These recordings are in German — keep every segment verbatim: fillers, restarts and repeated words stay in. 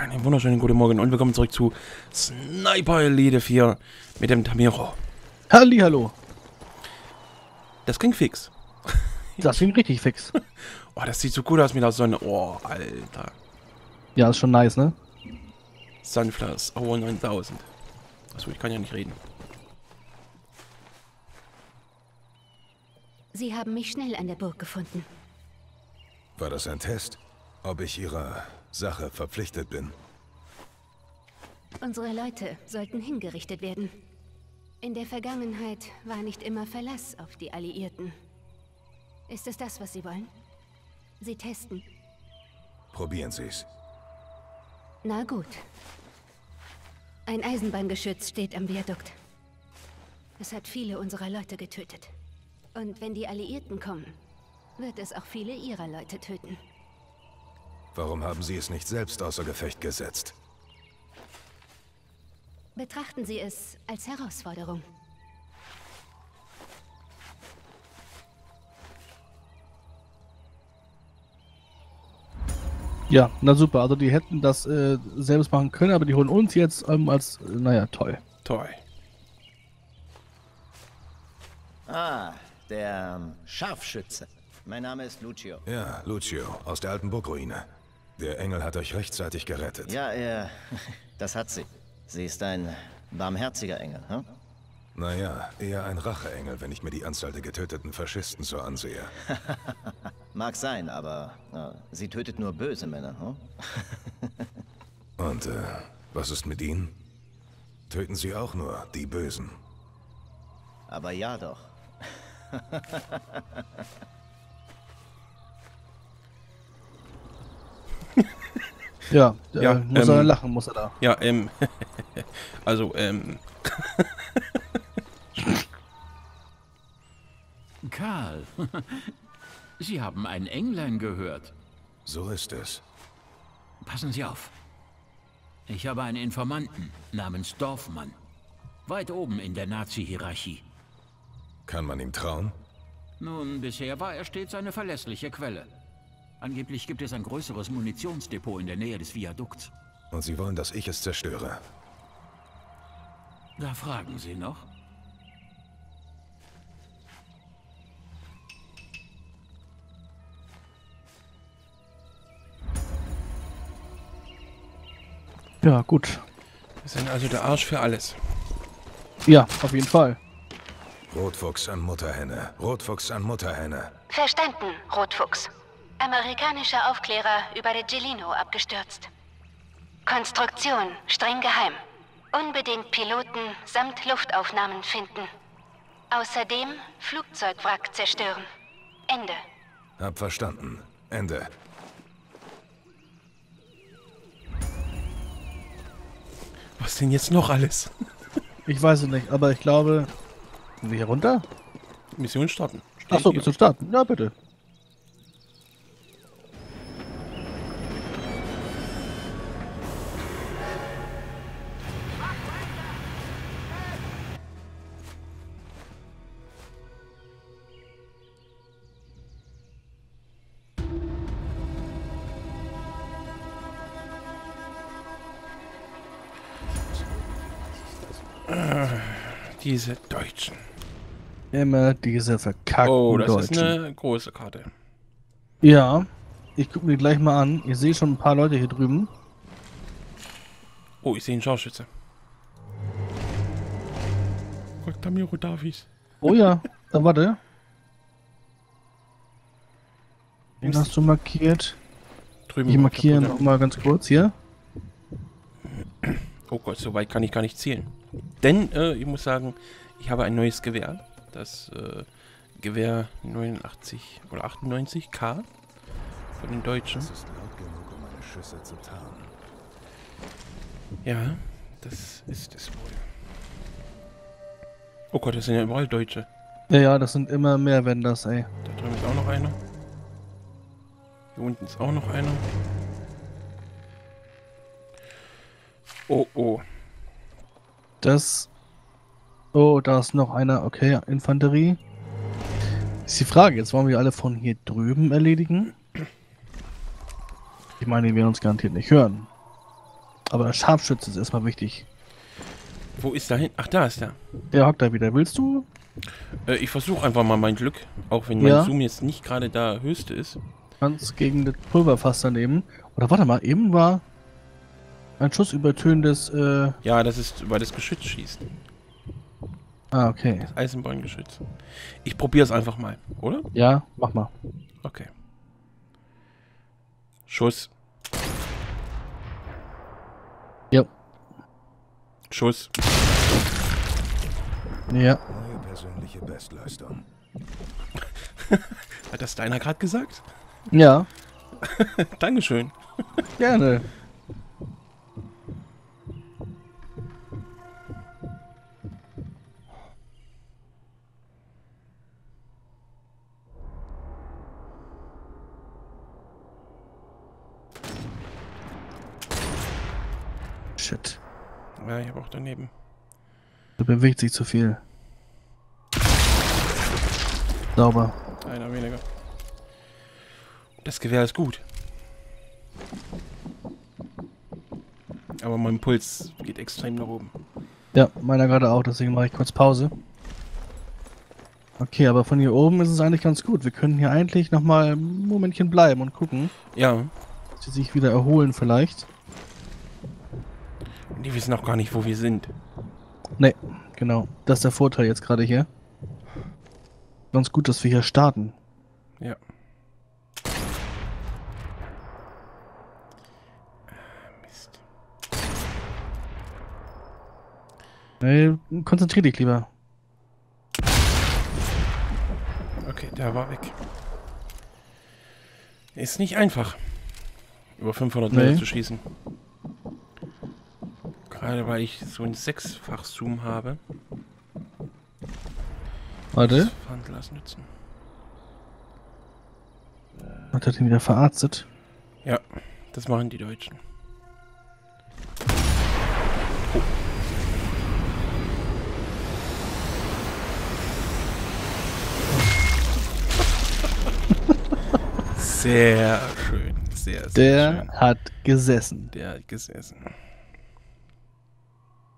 Damit einen wunderschönen guten Morgen und willkommen zurück zu Sniper Elite vier mit dem Tamyhro. Hallihallo. Das ging fix. Das ging richtig fix. Oh, das sieht so gut aus mit der Sonne. Oh, Alter. Ja, ist schon nice, ne? Sunflash O neuntausend. Achso, ich kann ja nicht reden. Sie haben mich schnell an der Burg gefunden. War das ein Test? Ob ich Ihrer Sache verpflichtet bin? Unsere Leute sollten hingerichtet werden. In der Vergangenheit war nicht immer Verlass auf die Alliierten. Ist es das, was Sie wollen? Sie testen. Probieren Sie's. Na gut. Ein Eisenbahngeschütz steht am Viadukt. Es hat viele unserer Leute getötet. Und wenn die Alliierten kommen, wird es auch viele Ihrer Leute töten. Warum haben Sie es nicht selbst außer Gefecht gesetzt? Betrachten Sie es als Herausforderung. Ja, na super. Also die hätten das äh, selbst machen können, aber die holen uns jetzt ähm, als, äh, naja, toll. Toll. Ah, der ähm, Scharfschütze. Mein Name ist Lucio. Ja, Lucio, aus der alten Burgruine. Der Engel hat euch rechtzeitig gerettet. Ja, er, das hat sie. Sie ist ein barmherziger Engel, hm? Naja, eher ein Racheengel, wenn ich mir die Anzahl der getöteten Faschisten so ansehe. Mag sein, aber äh, sie tötet nur böse Männer, hm? Und äh, was ist mit ihnen? Töten sie auch nur die Bösen? Aber ja doch. Ja, ja, äh, muss ähm, er lachen, muss er da. Ja, ähm, also, ähm. Karl, Sie haben einen Englein gehört. So ist es. Passen Sie auf. Ich habe einen Informanten namens Dorfmann. Weit oben in der Nazi-Hierarchie. Kann man ihm trauen? Nun, bisher war er stets eine verlässliche Quelle. Angeblich gibt es ein größeres Munitionsdepot in der Nähe des Viadukts. Und Sie wollen, dass ich es zerstöre? Da fragen Sie noch. Ja, gut. Wir sind also der Arsch für alles. Ja, auf jeden Fall. Rotfuchs an Mutterhenne. Rotfuchs an Mutterhenne. Verstanden, Rotfuchs. Amerikanischer Aufklärer über der Gelino abgestürzt. Konstruktion streng geheim. Unbedingt Piloten samt Luftaufnahmen finden. Außerdem Flugzeugwrack zerstören. Ende. Hab verstanden. Ende. Was denn jetzt noch alles? Ich weiß es nicht, aber ich glaube... Wir hier runter? Mission starten. Achso, Mission starten. Ja, bitte. Diese Deutschen. Immer diese verkackten Oh, das Deutschen. Ist eine große Karte. Ja, ich gucke mir gleich mal an. Ich sehe schon ein paar Leute hier drüben. Oh, ich sehe einen Scharfschütze. Gott, Tamyhro Davies. Oh ja, dann warte. Den hast du markiert. Drüben. Ich markiere noch mal ganz kurz hier. Oh Gott, so weit kann ich gar nicht zielen. Denn, äh, ich muss sagen, ich habe ein neues Gewehr. Das äh, Gewehr neunundachtzig oder achtundneunzig K von den Deutschen. Das ist laut genug, um meine Schüsse zu tarnen. Ja, das ist es wohl. Oh Gott, das sind ja überall Deutsche. Ja, ja, das sind immer mehr, wenn das, ey. Da drüben ist auch noch einer. Hier unten ist auch noch einer. Oh, oh. Das... Oh, da ist noch einer. Okay, Infanterie. Ist die Frage, jetzt wollen wir alle von hier drüben erledigen? Ich meine, die werden uns garantiert nicht hören. Aber der Scharfschütze ist erstmal wichtig. Wo ist der hin? Ach, da ist er. Der hockt da wieder. Willst du? Äh, ich versuche einfach mal mein Glück, auch wenn ja. mein Zoom jetzt nicht gerade da höchste ist. Ganz gegen das Pulverfass daneben. Oder warte mal, eben war ein Schuss übertönendes... Äh ja, das ist, weil das Geschütz schießt. Ah, okay. Das Eisenbahngeschütz. Ich probiere es einfach mal, oder? Ja, mach mal. Okay. Schuss. Ja. Schuss. Ja. Neue persönliche Bestleistung. Hat das deiner gerade gesagt? Ja. Dankeschön. Gerne. Shit. Ja, ich habe auch daneben. Da bewegt sich zu viel. Sauber. Einer weniger. Das Gewehr ist gut. Aber mein Puls geht extrem nach oben. Ja, meiner gerade auch, deswegen mache ich kurz Pause. Okay, aber von hier oben ist es eigentlich ganz gut. Wir können hier eigentlich nochmal ein Momentchen bleiben und gucken. Ja. Dass sie sich wieder erholen vielleicht. Die wissen auch gar nicht, wo wir sind. Nee, genau. Das ist der Vorteil jetzt gerade hier. Ganz gut, dass wir hier starten. Ja. Mist. Nee, konzentrier dich lieber. Okay, der war weg. Ist nicht einfach, über fünfhundert Meter nee. zu schießen. Gerade weil ich so ein Sechsfach-Zoom habe. Warte. Fernglas nutzen. Hat er den wieder verarztet? Ja, das machen die Deutschen. Oh. Sehr schön, sehr, sehr Der schön. Der hat gesessen. Der hat gesessen.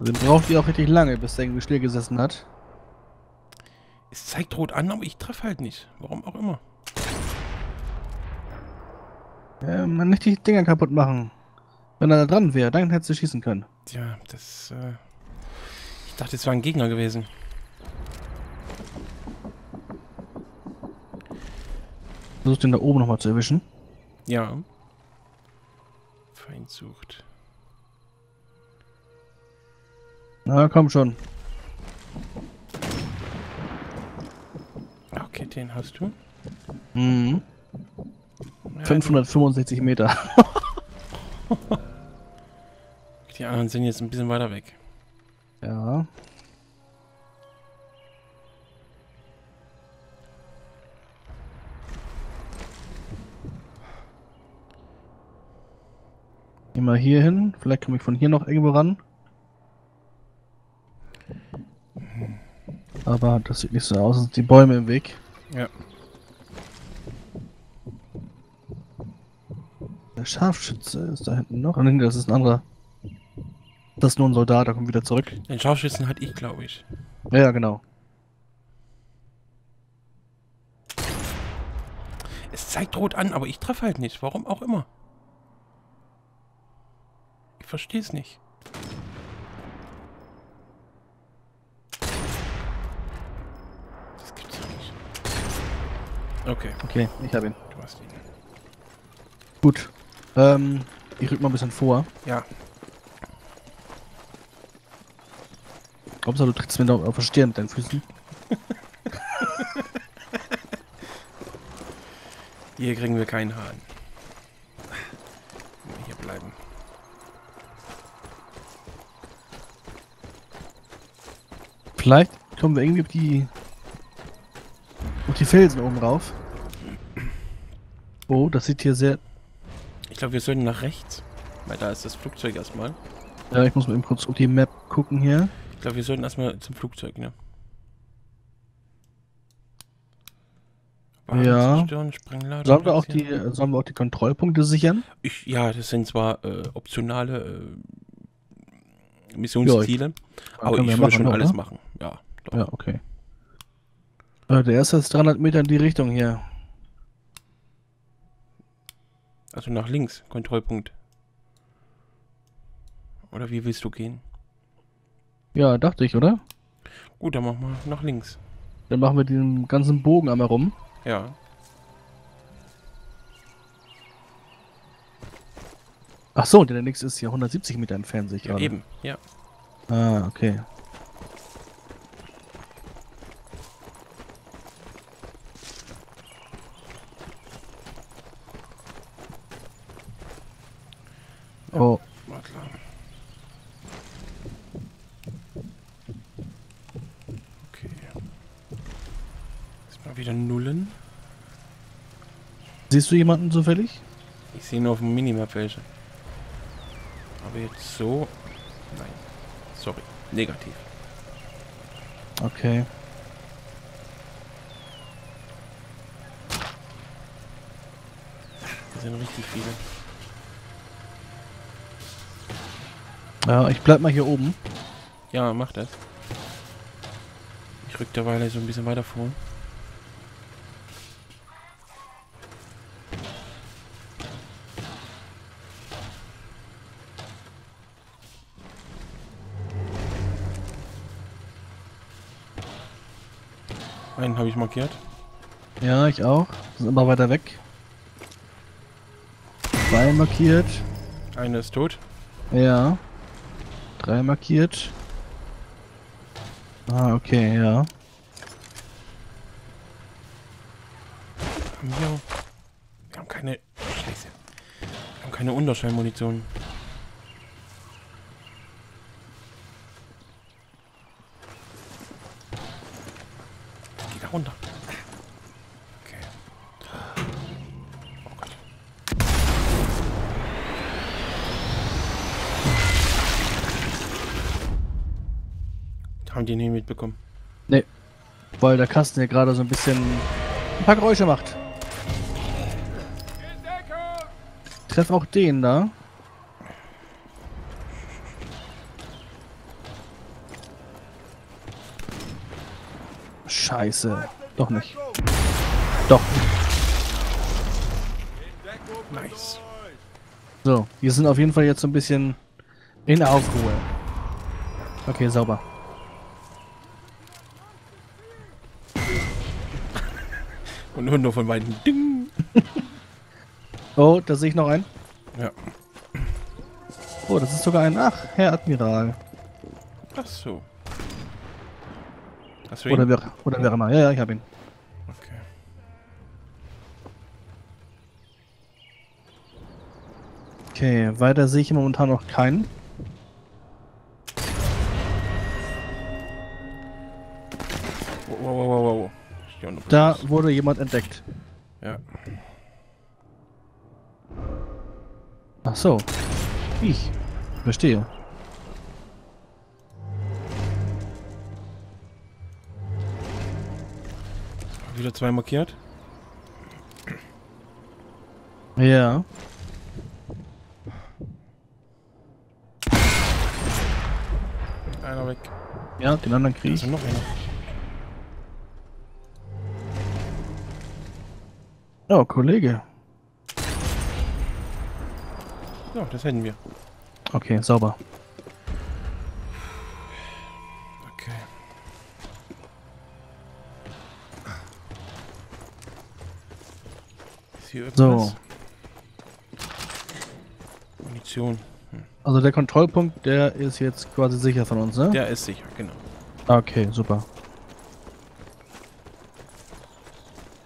Den braucht die auch richtig lange, bis der irgendwie still gesessen hat. Es zeigt rot an, aber ich treffe halt nicht. Warum auch immer. Ja, man nicht die Dinger kaputt machen. Wenn er da dran wäre, dann hättest du schießen können. Tja, das... Äh ich dachte, es war ein Gegner gewesen. Versuch den da oben nochmal zu erwischen. Ja. Feind sucht. Na, komm schon. Okay, den hast du. Mhm. Ja, fünfhundertfünfundsechzig Meter. Die anderen sind jetzt ein bisschen weiter weg. Ja. Geh mal hier hin. Vielleicht komme ich von hier noch irgendwo ran. Aber das sieht nicht so aus, sind die Bäume im Weg. Ja. Der Scharfschütze ist da hinten noch. Nein, das ist ein anderer. Das ist nur ein Soldat, der kommt wieder zurück. Den Scharfschützen hatte ich, glaube ich. Ja, genau. Es zeigt rot an, aber ich treffe halt nicht. Warum auch immer. Ich verstehe es nicht. Okay. Okay, ich habe ihn. Du hast ihn. Gut. Ähm, ich rück mal ein bisschen vor. Ja. Hauptsache, du trittst mir da auf den Stirn mit deinen Füßen. Hier kriegen wir keinen Hahn. Hier bleiben. Vielleicht kommen wir irgendwie auf die... auf die Felsen oben rauf. Oh, das sieht hier sehr... Ich glaube, wir sollten nach rechts. Weil da ist das Flugzeug erstmal. Ja, ich muss mal eben kurz auf die Map gucken hier. Ich glaube, wir sollten erstmal zum Flugzeug, ne? War ja. Stirn, sollen, wir auch die, sollen wir auch die Kontrollpunkte sichern? Ich, ja, das sind zwar äh, optionale Missionsziele. Ja, aber ich würde machen, schon oder? Alles machen. Ja, doch. Ja, okay. Äh, der erste ist dreihundert Meter in die Richtung hier. Also nach links, Kontrollpunkt. Oder wie willst du gehen? Ja, dachte ich, oder? Gut, dann machen wir nach links. Dann machen wir den ganzen Bogen einmal rum. Ja. Ach so, der nächste ist ja hundertsiebzig Meter entfernt sich. Ja, gerade. Eben, ja. Ah, okay. Oh. Okay. Jetzt mal wieder Nullen. Siehst du jemanden zufällig? Ich sehe nur auf dem Minimap welche. Aber jetzt so... Nein. Sorry. Negativ. Okay. Das sind richtig viele. Ja, ich bleib mal hier oben. Ja, mach das. Ich rück derweil so ein bisschen weiter vor. Einen habe ich markiert. Ja, ich auch. Sind immer weiter weg. Zwei markiert. Einer ist tot. Ja. Drei markiert. Ah, okay, ja. Wir haben keine... Scheiße. Wir haben keine Unterschallmunition. Runter. Okay. Oh Gott. Haben die nie mitbekommen? Nee. Weil der Kasten hier gerade so ein bisschen ein paar Geräusche macht. Ich treff auch den da. Scheiße. Doch nicht. Doch. Nice. So, wir sind auf jeden Fall jetzt so ein bisschen in Aufruhe. Okay, sauber. Und nur von beiden. Ding. Oh, da sehe ich noch einen. Ja. Oh, das ist sogar ein... Ach, Herr Admiral. Ach so. Oder wer, oder wer immer. Ja, ja, ich hab ihn. Okay. Okay, weiter sehe ich momentan noch keinen. Wow, wow, wow, wow. Da wurde jemand entdeckt. Ja. Ach so. Ich verstehe. Wieder zwei markiert. Ja. Einer weg. Ja, den anderen krieg ich. Also noch einer. Oh, Kollege. So, das hätten wir. Okay, sauber. So. Munition. Hm. Also der Kontrollpunkt, der ist jetzt quasi sicher von uns, ne? Der ist sicher, genau. Okay, super.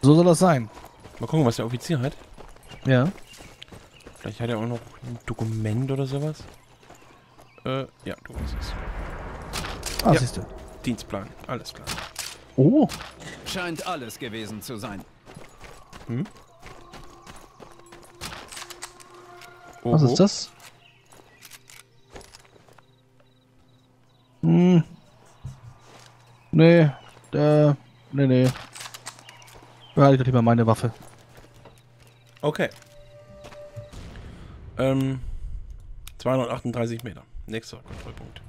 So soll das sein. Mal gucken, was der Offizier hat. Ja. Vielleicht hat er auch noch ein Dokument oder sowas. Äh, ja, du weißt es. Ah, ja. Siehst du. Dienstplan, alles klar. Oh. Scheint alles gewesen zu sein. Hm? Oho. Was ist das? Hm. Nee, da. Nee, nee. Behalte ich doch lieber meine Waffe. Okay. Ähm. zweihundertachtunddreißig Meter. Nächster Kontrollpunkt.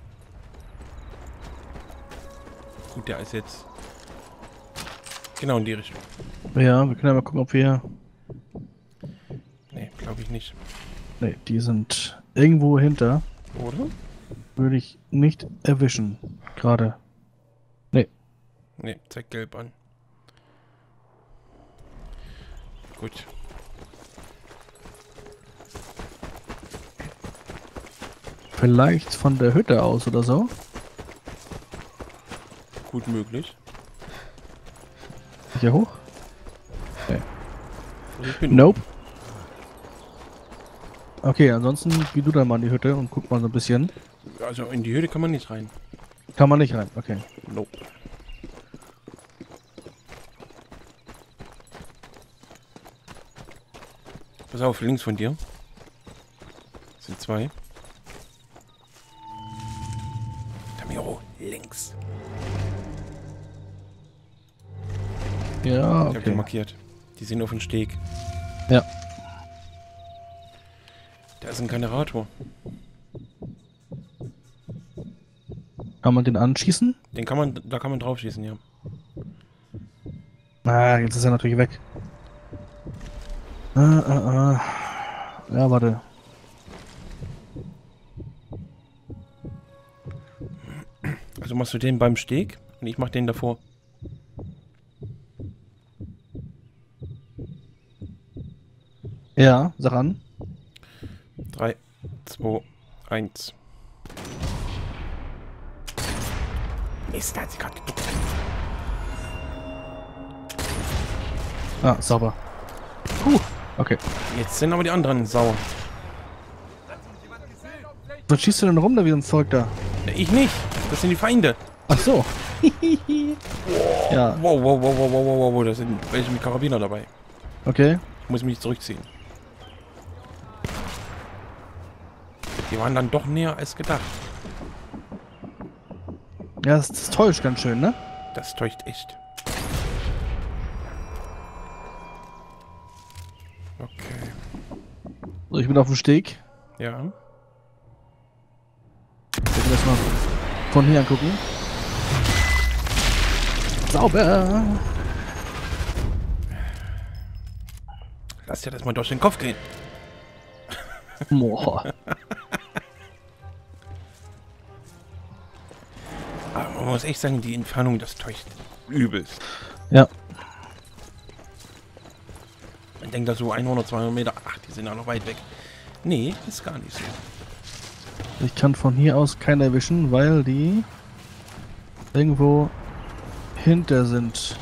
Gut, der ist jetzt genau in die Richtung. Ja, wir können ja mal gucken, ob wir... Ne, glaube ich nicht. Ne, die sind irgendwo hinter. Oder? Würde ich nicht erwischen, gerade. Ne. Ne, zeigt gelb an. Gut. Vielleicht von der Hütte aus oder so? Gut möglich. Hier hoch? Nee. Okay. Nope. Okay, ansonsten geh du dann mal in die Hütte und guck mal so ein bisschen. Also in die Hütte kann man nicht rein. Kann man nicht rein, okay. Nope. Pass auf, links von dir. Das sind zwei. Tamyhro, links. Ja, okay. Ich hab die markiert. Die sind auf dem Steg. Ja. Da ist ein Generator. Kann man den anschießen? Den kann man, da kann man drauf schießen, ja. Ah, jetzt ist er natürlich weg. Ah, ah, ah. Ja, warte. Also machst du den beim Steg und ich mach den davor. Ja, sag an. drei, zwei, eins. Mist, hat sie gerade geduckt. Ah, sauber. Puh, okay. Jetzt sind aber die anderen sauer. Was schießt du denn rum da wie so ein Zeug da? Ich nicht, das sind die Feinde. Ach so. Wow. Ja. Wow, wow, wow, wow, wow, wow, wow, da sind welche mit Karabiner dabei. Okay. Ich muss mich zurückziehen. Die waren dann doch näher als gedacht. Ja, das, das täuscht ganz schön, ne? Das täuscht echt. Okay. So, ich bin auf dem Steg. Ja. Ich will das mal von hier angucken. Sauber! Lass dir das mal durch den Kopf gehen. Boah. Aber man muss echt sagen, die Entfernung, das täuscht übelst. Ja. Man denkt da so hundert, zweihundert Meter, ach, die sind ja noch weit weg. Nee, ist gar nicht so. Ich kann von hier aus keinen erwischen, weil die irgendwo hinter sind.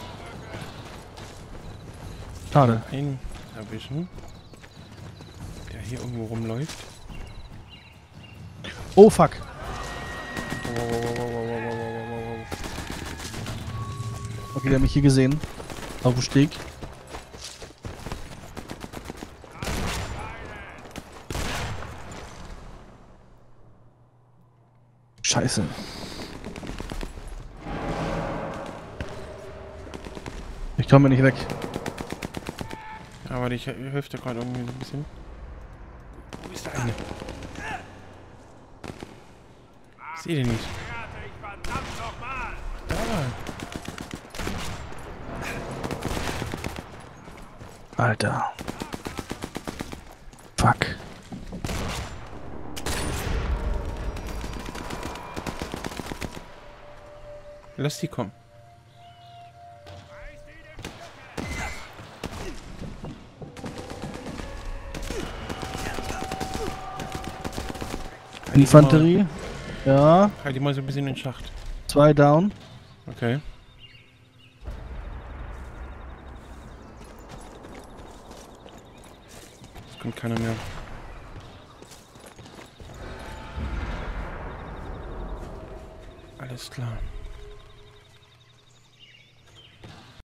Schade. Einen erwischen, der hier irgendwo rumläuft. Oh, fuck. Okay, der hat mich hier gesehen. Auf dem Steg. Scheiße. Ich komme nicht weg. Aber die Hüfte gerade irgendwie ein bisschen. Wo ist der eine? Ich sehe den nicht. Da. Alter. Fuck. Lass die kommen. Infanterie? Ja. Halt die mal so ein bisschen in den Schacht. Zwei down. Okay. Kommt keiner mehr. Alles klar.